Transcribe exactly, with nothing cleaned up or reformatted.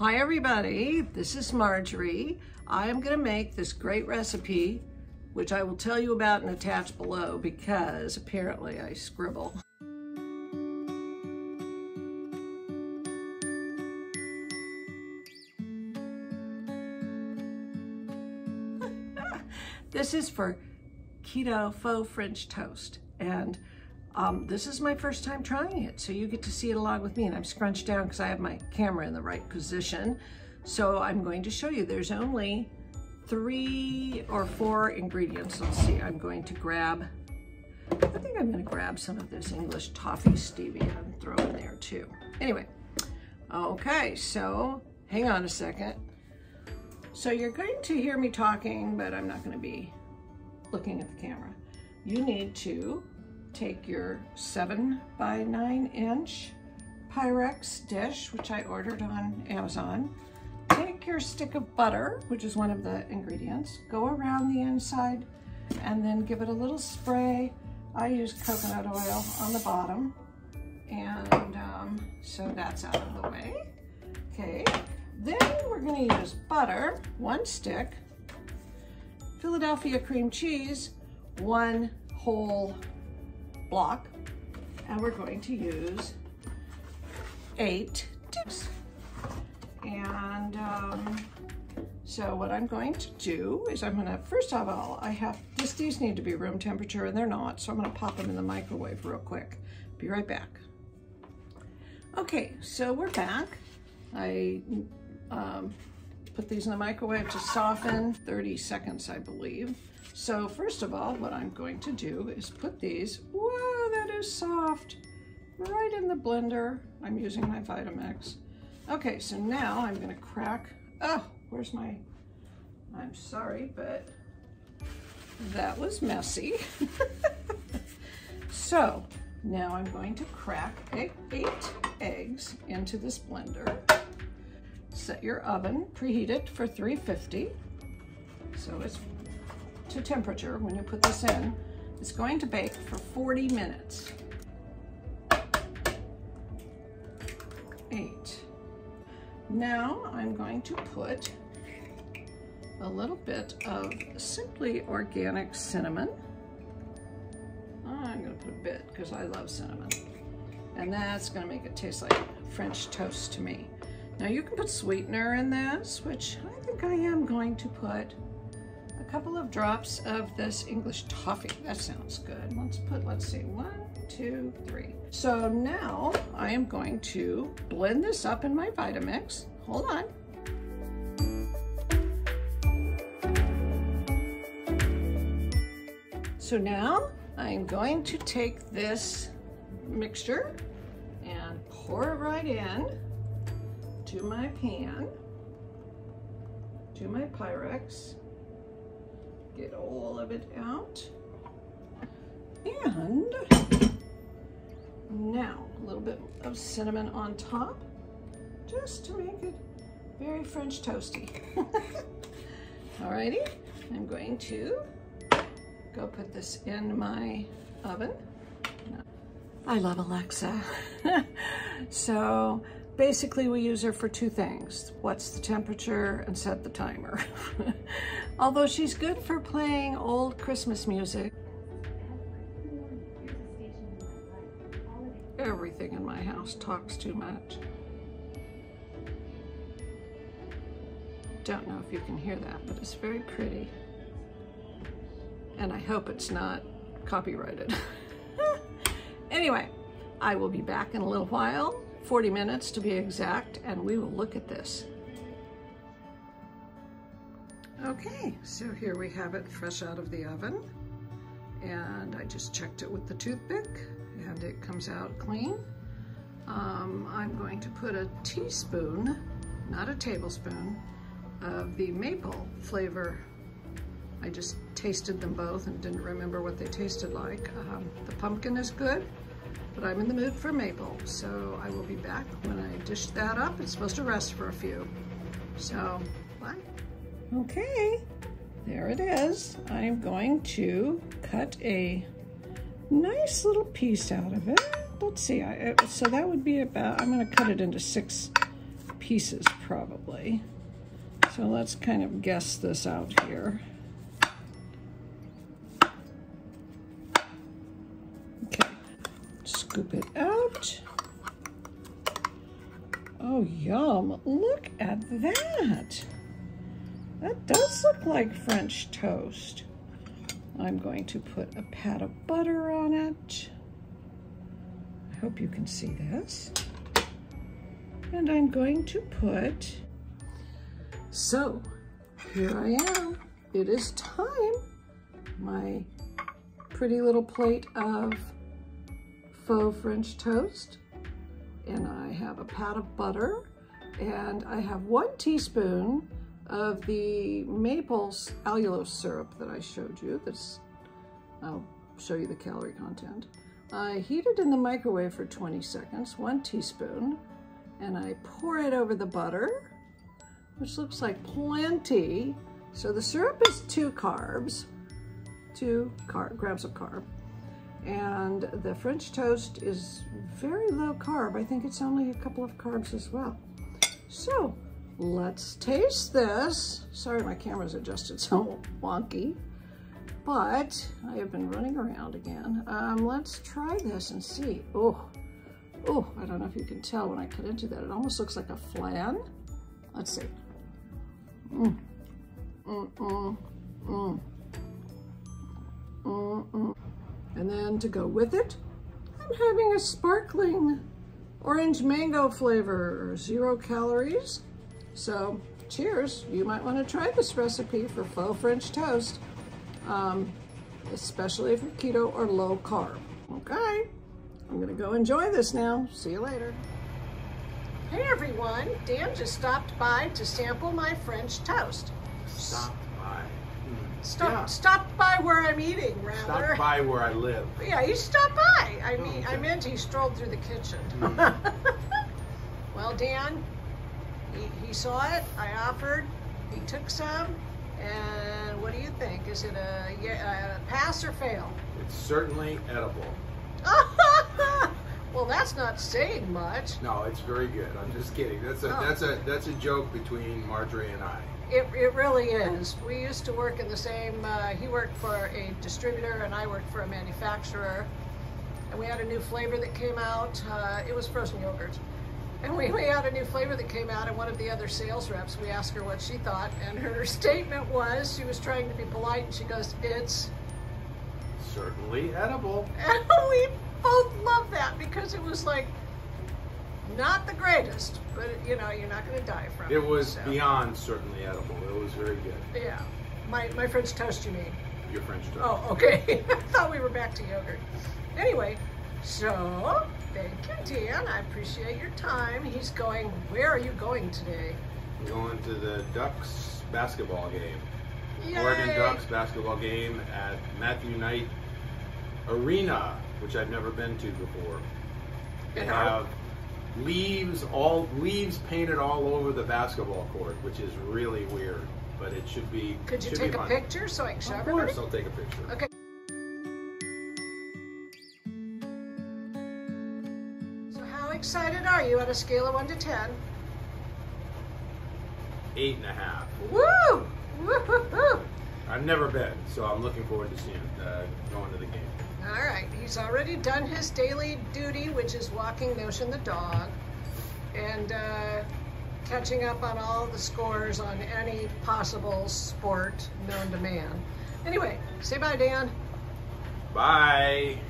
Hi everybody, this is Marjorie. I am gonna make this great recipe, which I will tell you about and attach below because apparently I scribble. This is for keto faux French toast. And Um, this is my first time trying it, so you get to see it along with me. And I'm scrunched down because I have my camera in the right position. So I'm going to show you. There's only three or four ingredients. Let's see, I'm going to grab, I think I'm going to grab some of this English toffee stevia and throw in there too. Anyway, okay, so hang on a second. So you're going to hear me talking, but I'm not going to be looking at the camera. You need to take your seven by nine inch Pyrex dish, which I ordered on Amazon. Take your stick of butter, which is one of the ingredients, go around the inside and then give it a little spray. I used coconut oil on the bottom. And um, so that's out of the way. Okay, then we're gonna use butter, one stick, Philadelphia cream cheese, one whole block, and we're going to use eight dips. And um, so what I'm going to do is I'm gonna, first of all, I have, this, these need to be room temperature and they're not, so I'm gonna pop them in the microwave real quick. Be right back. Okay, so we're back. I um, put these in the microwave to soften, thirty seconds, I believe. So first of all, what I'm going to do is put these, whoa, that is soft, right in the blender. I'm using my Vitamix. Okay, so now I'm gonna crack, oh, where's my, I'm sorry, but that was messy. So now I'm going to crack eight, eight eggs into this blender. Set your oven, preheat it for three fifty. So it's to temperature when you put this in. It's going to bake for forty minutes. Eight. Now I'm going to put a little bit of Simply Organic cinnamon. I'm gonna put a bit because I love cinnamon. And that's gonna make it taste like French toast to me. Now you can put sweetener in this, which I think I am going to put a couple of drops of this English toffee. That sounds good. Let's put, let's see, one, two, three. So now I am going to blend this up in my Vitamix. Hold on. So now I'm going to take this mixture and pour it right in to my pan, to my Pyrex. Get all of it out. And now a little bit of cinnamon on top just to make it very French toasty. Alrighty, I'm going to go put this in my oven. I love Alexa. So basically we use her for two things. What's the temperature and set the timer. Although she's good for playing old Christmas music. Everything in my house talks too much. Don't know if you can hear that, but it's very pretty. And I hope it's not copyrighted. Anyway, I will be back in a little while. forty minutes to be exact, and we will look at this. Okay, so here we have it fresh out of the oven, and I just checked it with the toothpick, and it comes out clean. Um, I'm going to put a teaspoon, not a tablespoon, of the maple flavor. I just tasted them both and didn't remember what they tasted like. Um, the pumpkin is good, but I'm in the mood for maple, so I will be back when I dish that up. It's supposed to rest for a few. So, bye. Okay, there it is. I'm going to cut a nice little piece out of it. Let's see, I, so that would be about, I'm gonna cut it into six pieces probably. So let's kind of guess this out here. Okay, scoop it out. Oh, yum, look at that. That does look like French toast. I'm going to put a pat of butter on it. I hope you can see this. And I'm going to put, so here I am. It is time. My pretty little plate of faux French toast. And I have a pat of butter, and I have one teaspoon of the maple allulose syrup that I showed you. That's, I'll show you the calorie content. I heat it in the microwave for twenty seconds, one teaspoon, and I pour it over the butter, which looks like plenty. So the syrup is two carbs, two car grams of carb, and the French toast is very low carb. I think it's only a couple of carbs as well. So let's taste this. Sorry, my camera's adjusted so wonky, but I have been running around again. Um, let's try this and see. Oh, oh, I don't know if you can tell when I cut into that. It almost looks like a flan. Let's see. Mm, mm, mm, mm, mm, mm. And then to go with it, I'm having a sparkling orange mango flavor, zero calories. So cheers, you might want to try this recipe for faux French toast, um, especially if you're keto or low carb. Okay, I'm gonna go enjoy this now. See you later. Hey everyone, Dan just stopped by to sample my French toast. Stopped by. Stop, yeah. Stopped by where I'm eating, rather. Stopped by where I live. Yeah, he stopped by. I mean, oh, okay. I meant he strolled through the kitchen. Mm. Well, Dan, he, he saw it. I offered. He took some. And what do you think? Is it a, a pass or fail? It's certainly edible. Well, that's not saying much. No, it's very good. I'm just kidding. That's a oh. that's a that's a joke between Marjorie and I. It, it really is. We used to work in the same, uh, he worked for a distributor and I worked for a manufacturer. And we had a new flavor that came out. Uh, it was frozen yogurt. And we, we had a new flavor that came out, and one of the other sales reps, we asked her what she thought, and her statement was, she was trying to be polite, and she goes, it's certainly edible. And we both loved that because it was like, not the greatest, but you know, you're not going to die from it. It was so. Beyond certainly edible. It was very good. Yeah. My, my French toast, you mean? Your French toast. Oh, okay. I thought we were back to yogurt. Anyway, so thank you, Dan. I appreciate your time. He's going, where are you going today? I'm going to the Ducks basketball game. Yay. Oregon Ducks basketball game at Matthew Knight Arena, which I've never been to before. They have leaves all leaves painted all over the basketball court, which is really weird, but it should be. Could you take a picture so I can show everybody? Of course, I'll take a picture. Okay. So how excited are you on a scale of one to ten? Eight and a half. Woo! Woo-hoo-hoo! I've never been, so I'm looking forward to seeing uh, going to the game. All right, he's already done his daily duty, which is walking Notion the dog and uh, catching up on all the scores on any possible sport known to man. Anyway, say bye, Dan. Bye.